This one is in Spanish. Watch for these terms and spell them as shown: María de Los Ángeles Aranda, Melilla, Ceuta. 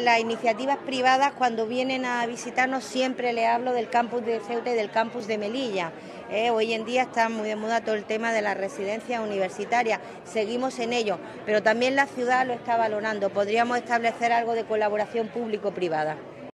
las iniciativas privadas cuando vienen a visitarnos siempre les hablo del campus de Ceuta y del campus de Melilla. Hoy en día está muy de moda todo el tema de las residencias universitarias, seguimos en ello, pero también la ciudad lo está valorando, podríamos establecer algo de colaboración público-privada.